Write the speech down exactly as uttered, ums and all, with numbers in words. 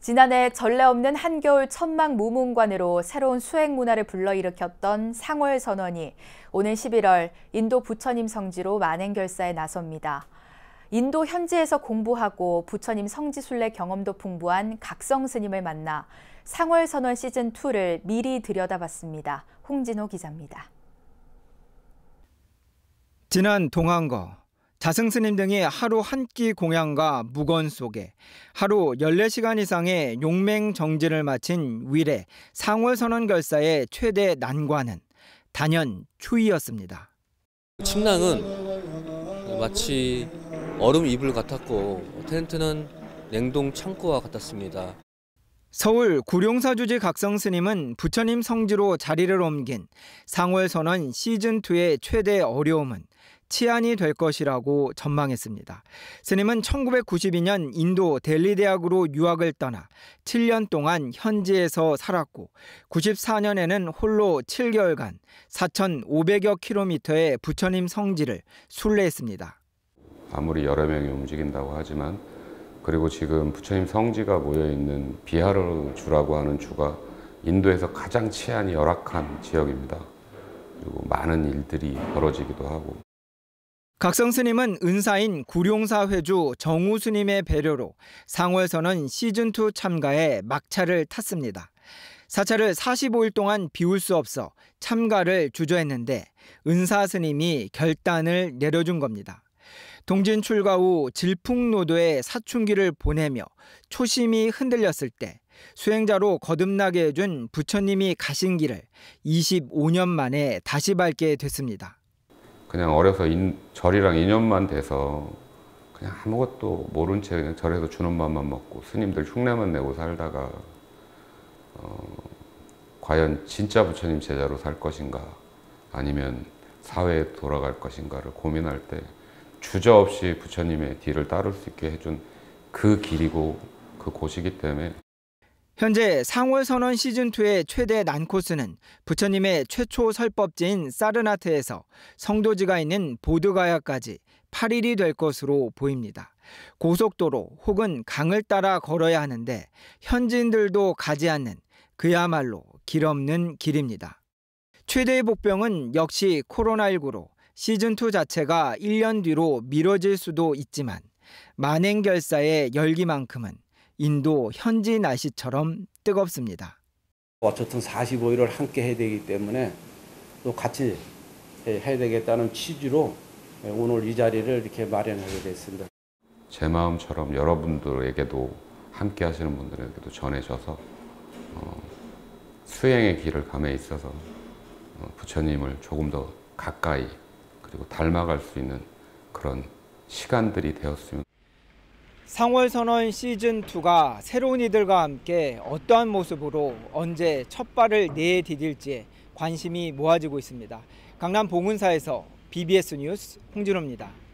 지난해 전례 없는 한겨울 천막 무문관으로 새로운 수행 문화를 불러일으켰던 상월선원이 오는 십일월 인도 부처님 성지로 만행 결사에 나섭니다. 인도 현지에서 공부하고 부처님 성지 순례 경험도 풍부한 각성 스님을 만나 상월선원 시즌이를 미리 들여다봤습니다. 홍진호 기자입니다. 지난 동항거, 자승 스님 등이 하루 한 끼 공양과 묵언 속에 하루 열네 시간 이상의 용맹 정진을 마친 위례 상월선원 결사의 최대 난관은 단연 추위였습니다. 침낭은 마치 얼음 이불 같았고 텐트는 냉동 창고와 같았습니다. 서울 구룡사 주지 각성 스님은 부처님 성지로 자리를 옮긴 상월선원 시즌이의 최대 어려움은 치안이 될 것이라고 전망했습니다. 스님은 천구백구십이 년 인도 델리 대학으로 유학을 떠나 칠 년 동안 현지에서 살았고 구십사 년에는 홀로 칠 개월간 사천오백여 킬로미터의 부처님 성지를 순례했습니다. 아무리 여러 명이 움직인다고 하지만 그리고 지금 부처님 성지가 모여있는 비하르주라고 하는 주가 인도에서 가장 치안이 열악한 지역입니다. 그리고 많은 일들이 벌어지기도 하고. 각성 스님은 은사인 구룡사 회주 정우 스님의 배려로 상월선원 시즌이 참가에 막차를 탔습니다. 사찰을 사십오 일 동안 비울 수 없어 참가를 주저했는데 은사 스님이 결단을 내려준 겁니다. 동진 출가 후 질풍노도의 사춘기를 보내며 초심이 흔들렸을 때 수행자로 거듭나게 해준 부처님이 가신 길을 이십오 년 만에 다시 밟게 됐습니다. 그냥 어려서 인, 절이랑 인연만 돼서 그냥 아무것도 모른 채 그냥 절에서 주는 밥만 먹고 스님들 흉내만 내고 살다가 어, 과연 진짜 부처님 제자로 살 것인가 아니면 사회에 돌아갈 것인가를 고민할 때 주저없이 부처님의 뒤를 따를 수 있게 해준 그 길이고 그 곳이기 때문에 현재 상월선원 시즌이의 최대 난코스는 부처님의 최초 설법지인 사르나트에서 성도지가 있는 보드가야까지 팔 일이 될 것으로 보입니다. 고속도로 혹은 강을 따라 걸어야 하는데 현지인들도 가지 않는 그야말로 길 없는 길입니다. 최대의 복병은 역시 코로나 십구로 시즌이 자체가 일 년 뒤로 미뤄질 수도 있지만 만행 결사의 열기만큼은 인도 현지 날씨처럼 뜨겁습니다. 어쨌든 사십오 일을 함께 해야 되기 때문에 또 같이 해야 되겠다는 취지로 오늘 이 자리를 이렇게 마련하게 됐습니다. 제 마음처럼 여러분들에게도 함께 하시는 분들에게도 전해져서 어, 수행의 길을 감에 있어서 어, 부처님을 조금 더 가까이 그리고 닮아갈 수 있는 그런 시간들이 되었으면. 상월선원 시즌이가 새로운 이들과 함께 어떠한 모습으로 언제 첫 발을 내디딜지에 관심이 모아지고 있습니다. 강남 봉은사에서 비비에스 뉴스 홍진호입니다.